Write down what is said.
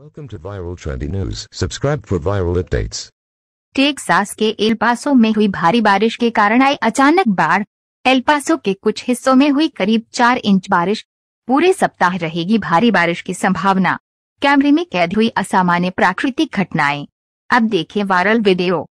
Welcome to Viral Trendy News. Subscribe for viral updates. Texas के El Paso में हुई भारी बारिश के कारण आई अचानक बाढ़। एल पासो के कुछ हिस्सों में हुई करीब 4 इंच बारिश। पूरे सप्ताह रहेगी भारी बारिश की संभावना। कैमरे में कैद हुई असामान्य प्राकृतिक घटनाएं। अब देखें वायरल वीडियो।